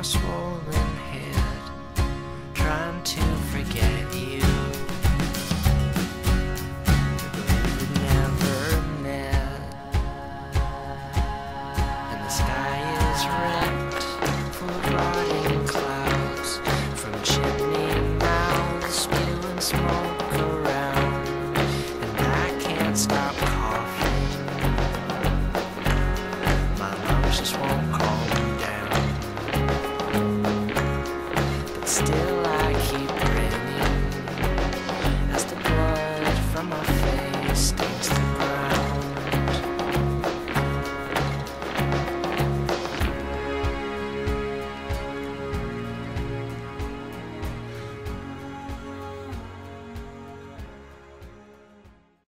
my swollen head, trying to forget you. We never met, and the sky is red.